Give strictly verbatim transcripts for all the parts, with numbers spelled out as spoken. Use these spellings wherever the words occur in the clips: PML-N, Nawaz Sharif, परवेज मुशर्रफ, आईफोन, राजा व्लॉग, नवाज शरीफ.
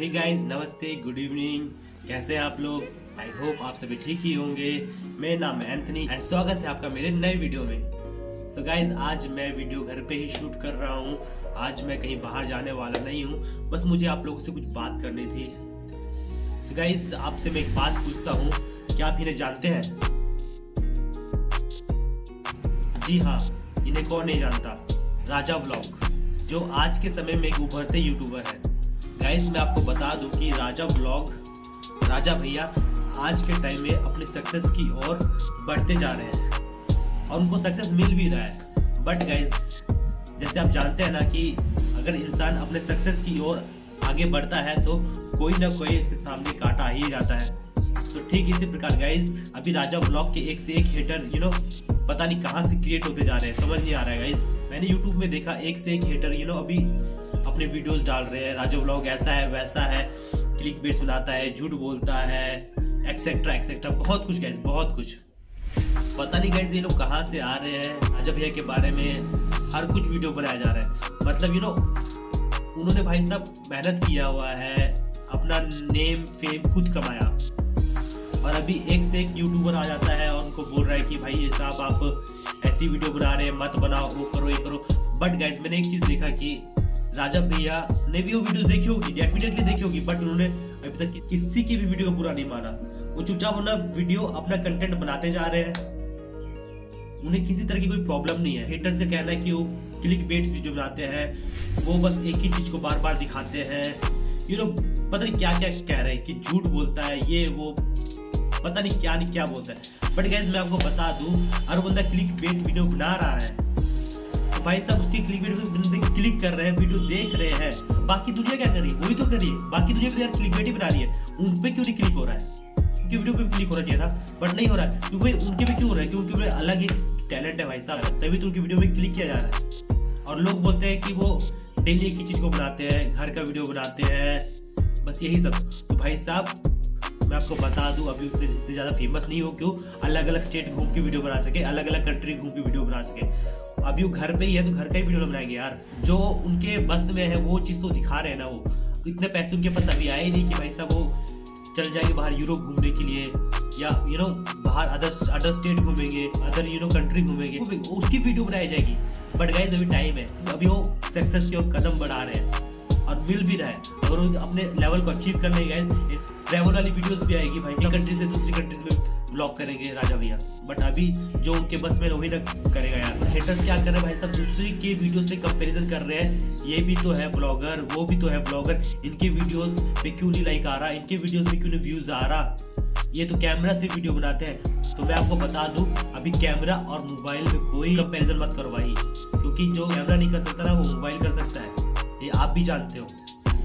हे guys, नमस्ते, good evening. कैसे हैं आप लोग? आई होप आप सभी ठीक ही होंगे। मेरा नाम है एंथनी एंड स्वागत है आपका मेरे नए वीडियो में। सो so गाइस, आज मैं वीडियो घर पे ही शूट कर रहा हूँ। आज मैं कहीं बाहर जाने वाला नहीं हूँ, बस मुझे आप लोगों से कुछ बात करनी थी। सो so गाइस, आपसे मैं एक बात पूछता हूँ, क्या आप इन्हें जानते हैं? जी हाँ, इन्हें कौन नहीं जानता, राजा व्लॉग, जो आज के समय में एक उभरते यूट्यूबर है। गाइस, मैं आपको बता दूं कि राजा व्लॉग, राजा भैया आज के टाइम में अपने सक्सेस की ओर बढ़ते जा रहे हैं और उनको सक्सेस मिल भी रहा है। बट गाइस, जैसे आप जानते हैं ना कि अगर इंसान अपने सक्सेस की ओर आगे बढ़ता है तो कोई ना कोई इसके सामने काटा ही जाता है। तो ठीक इसी प्रकार गाइस, अभी राजा व्लॉग के एक से एक हेटर यू नो पता नहीं कहाँ से क्रिएट होते जा रहे हैं, समझ नहीं आ रहा है। गाइस, मैंने यूट्यूब में देखा एक से एक हेटर यू नो अभी अपने वीडियोस डाल रहे हैं। राजा व्लॉग ऐसा है, वैसा है, क्लिक बेट्स बनाता है, झूठ बोलता है, एक्सेट्रा एक्सेट्रा, बहुत कुछ गाइस, बहुत कुछ। पता नहीं गाइस ये लोग कहाँ से आ रहे हैं। राजा भैया के बारे में हर कुछ वीडियो बनाया जा रहा है। मतलब यू नो उन्होंने भाई साहब मेहनत किया हुआ है, अपना नेम फेम खुद कमाया, और अभी एक से एक यूट्यूबर आ जाता है और उनको बोल रहा है कि भाई ये साहब आप ऐसी वीडियो बना रहे हैं, मत बनाओ, वो करो, ये करो। बट गाइस, मैंने एक चीज़ देखा कि राजा भैया ने भी वो वीडियोस देखी होगी, डेफिनेटली देखी होगी, बट उन्होंने अभी तक किसी की भी वीडियो को पूरा नहीं माना। वो चुपचाप अपना वीडियो, अपना कंटेंट बनाते जा रहे हैं। उन्हें किसी तरह की कोई प्रॉब्लम नहीं है। हेटर्स से कहना है कि वो क्लिक बेट वीडियो बनाते हैं, वो बस एक ही चीज़ को बार बार दिखाते हैं, यू नो पता नहीं क्या क्या कह रहे हैं कि झूठ बोलता है, ये वो पता नहीं क्या नहीं क्या बोलता है। बट गाइस, मैं आपको बता दूं, हर बंदा क्लिक बेट वीडियो बना रहा है तो भाई साहब उसकी क्लिक बेट क्लिक कर रहे हैं, वीडियो देख रहे हैं। बाकी दुनिया क्या कर रही है, वही तो करिए। बाकी दुनिया भी यार क्लिक बेट ही बना रही है, उन पे क्यों नहीं क्लिक हो रहा है? उनकी वीडियो पे क्लिक होना चाहिए था, बट नहीं हो रहा है। तो भाई उनके भी क्यों हो रहा है? क्योंकि उनके अलग ही टैलेंट है भाई साहब, तभी तो उनकी वीडियो में क्लिक किया जा रहा है। और लोग बोलते हैं कि वो डेली एक ही चीज़ को बनाते हैं, घर का वीडियो बनाते हैं, बस यही सब। तो भाई साहब मैं आपको बता दूं, अभी इतने ज़्यादा फेमस नहीं हो क्यों अलग अलग स्टेट घूम के वीडियो बना सके, अलग अलग कंट्री घूम के वीडियो बना सके। अभी वो घर पे ही है तो घर का ही वीडियो बनाएंगे यार, जो उनके बस में है वो चीज़ तो दिखा रहे हैं ना। वो इतने पैसे उनके पास अभी आए ही नहीं कि भाई साहब वो चल जाएंगे बाहर यूरोप घूमने के लिए, या यू नो बाहर अदर अदर स्टेट घूमेंगे, अदर यू नो कंट्री घूमेंगे, उसकी वीडियो बनाई जाएगी। बट गाइस, अभी टाइम है, अभी वो सक्सेस की ओर कदम बढ़ा रहे हैं और मिल भी रहा है। अगर वो अपने लेवल को अचीव कर लेंगे ट्रैवल वाली वीडियोस भी आएगी, भाई कंट्री से दूसरी कंट्रीज में ब्लॉग करेंगे राजा भैया। बट अभी जो उनके बस में वही ना करेगा यार। हेटर्स क्या कर रहे हैं भाई साहब, दूसरी के वीडियो से कंपैरिजन कर रहे हैं, ये भी तो है ब्लॉगर, वो भी तो है ब्लॉगर, इनके वीडियोस पे क्यों नहीं लाइक आ रहा, इनके वीडियोस पे क्यों नहीं व्यूज आ रहा, ये तो कैमरा से वीडियो बनाते हैं। तो मैं आपको बता दूं, अभी कैमरा और मोबाइल में कोई कंपैरिजन मत करो भाई, क्योंकि जो कैमरा नहीं कर सकता ना वो मोबाइल कर सकता है, ये आप भी जानते हो।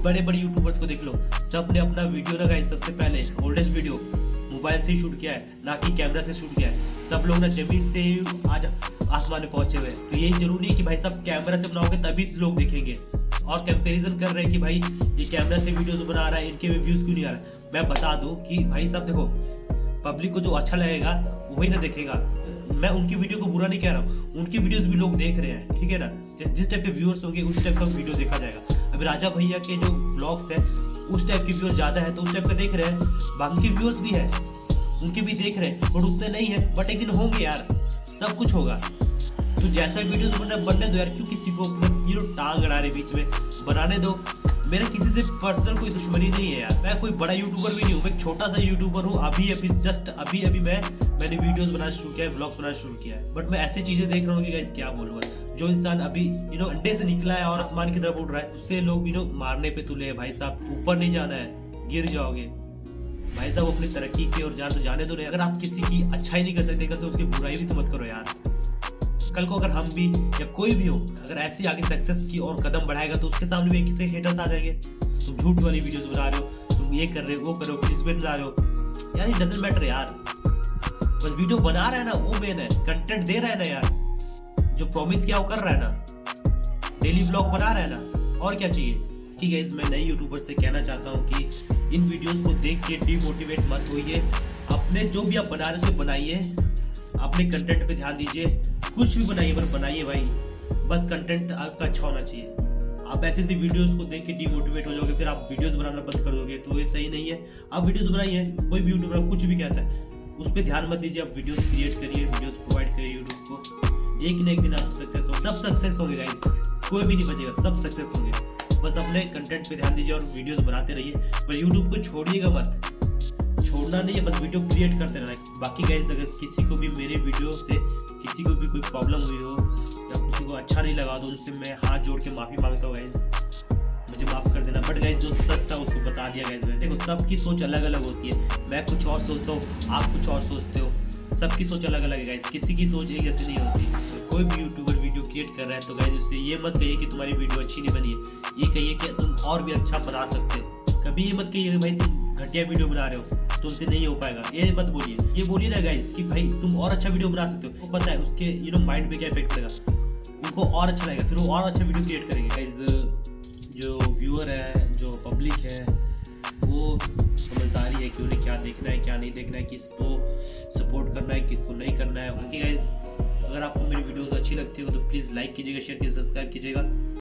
बड़े बड़े यूट्यूबर्स को देख लो, सब ने अपना वीडियो ना गाइस सबसे पहले ओल्डेस्ट वीडियो मोबाइल से शूट किया है, ना कि कैमरा से शूट किया है। सब लोग ना जमीन से ही आज आसमान में पहुंचे हुए हैं। तो ये जरूरी है कि भाई साहब कैमरा से बनाओगे तभी लोग देखेंगे, और कंपेरिजन कर रहे हैं कि भाई ये कैमरा से वीडियोज बना रहा है, इनके में व्यूज़ क्यों नहीं आ रहा है। मैं बता दूँ कि भाई साहब देखो, पब्लिक को जो अच्छा लगेगा वही ना देखेगा। मैं उनकी वीडियो को बुरा नहीं कह रहा हूँ, उनकी वीडियोस भी लोग देख रहे हैं, ठीक है ना। जिस टाइप के व्यूअर्स होंगे उस टाइप का वीडियो देखा जाएगा। अभी राजा भैया के जो ब्लॉग्स है उस टाइप के व्यूअर्स ज़्यादा है तो उस टाइप का देख रहे हैं, बाकी व्यूअर्स भी है उनके भी देख रहे हैं, बट उतने नहीं है, बट एक दिन होंगे यार, सब कुछ होगा। तो जैसा वीडियोज बनने दो यार, क्यों किसी को ये लोग टांग अड़ा रहे बीच में, बनाने दो। मेरा किसी से पर्सनल कोई दुश्मनी नहीं है यार, मैं कोई बड़ा यूट्यूबर भी नहीं हूँ, मैं छोटा सा यूट्यूबर हूँ। अभी अभी जस्ट अभी अभी मैं मैंने वीडियोस बनाना शुरू किया है, व्लॉग्स बनाना शुरू किया है। बट मैं ऐसी चीज़ें देख रहा हूँ कि गाइस क्या बोलूँगा। जो इंसान अभी यू नो अंडे से निकला है और आसमान की तरफ उड़ रहा है, उससे लोग यू नो मारने पे तुले हैं भाई साहब, ऊपर नहीं जाना है, गिर जाओगे भाई साहब। अपनी तरक्की की और जान तो जाने दो। अगर आप किसी की अच्छाई नहीं कर सकते तो उसकी बुराई भी तो मत करो यार। कल को अगर हम भी या कोई भी हो अगर ऐसे आगे सक्सेस की और कदम बढ़ाएगा तो उसके सामने भी किसी हेटर्स आ जाएंगे, तुम झूठ वाली वीडियोस बना रहे हो, तुम ये कर रहे हो, वो कर रहे हो, क्रिसमेंट बना रहे हो यार, इट डजंट मैटर यार। बस वीडियो बना रहा है ना वो मेन है, कंटेंट दे रहा है ना यार, जो प्रॉमिस किया वो कर रहा है ना, डेली ब्लॉग बना रहा है ना, और क्या चाहिए। ठीक है, मैं नए यूट्यूबर से कहना चाहता हूँ कि इन वीडियोज़ को देख के डिमोटिवेट मत होइए। अपने जो भी आप बना रहे हो बनाइए, अपने कंटेंट पे ध्यान दीजिए, कुछ भी बनाइए पर बनाइए भाई, बस कंटेंट आपका अच्छा होना चाहिए। आप ऐसे ऐसी वीडियोस को देख के डिमोटिवेट हो जाओगे, फिर आप वीडियोस बनाना बंद कर दोगे, तो ये सही नहीं है। आप वीडियोस बनाइए, कोई भी यूट्यूबर कुछ भी कहता है उस पर ध्यान मत दीजिए, आप वीडियोस क्रिएट करिए, वीडियोस प्रोवाइड करिए यूट्यूब को, एक ना एक दिन आप सक्सेस हो, सब सक्सेस होंगे गाइस, कोई भी नहीं बचेगा, सब सक्सेस होंगे। बस अपने कंटेंट पर ध्यान दीजिए और वीडियोस बनाते रहिए, पर यूट्यूब को छोड़िएगा मत, छोड़ना नहीं है, बस वीडियो क्रिएट करते रहना। बाकी गाइस अगर किसी को भी मेरे वीडियो से किसी को भी कोई प्रॉब्लम हुई हो या किसी को अच्छा नहीं लगा तो उससे मैं हाथ जोड़ के माफ़ी मांगता हूँ गाइस, मुझे माफ़ कर देना। बट गाइस जो सच था उसको बता दिया गाइस मैंने। देखो सबकी सोच अलग अलग होती है, मैं कुछ और सोचता हूँ, आप कुछ और सोचते हो, सबकी सोच अलग अलग है गाइस, किसी की सोच एक ऐसी नहीं होती। तो कोई भी यूट्यूबर वीडियो क्रिएट कर रहा है तो गाइस उससे ये मत कहिए कि तुम्हारी वीडियो अच्छी नहीं बनी है, ये कहिए कि तुम और भी अच्छा बना सकते हो। कभी ये मत कहिए भाई तुम घटिया वीडियो बना रहे हो तुमसे नहीं हो पाएगा, ये मत बोलिए। ये बोलिए ना गाइस कि भाई तुम और अच्छा वीडियो बना सकते हो, पता है उसके यू नो माइंड पे क्या इफेक्ट पड़ेगा, उनको और अच्छा लगेगा, फिर वो और अच्छा वीडियो क्रिएट करेंगे। गाइस जो व्यूअर है, जो पब्लिक है, वो समझदारी है कि उन्हें क्या देखना है क्या नहीं देखना है, किसको सपोर्ट करना है किसको नहीं करना है। बाकी गाइस अगर आपको मेरी वीडियोज़ अच्छी लगती हो तो प्लीज़ लाइक कीजिएगा, शेयर कीजिए, सब्सक्राइब कीजिएगा।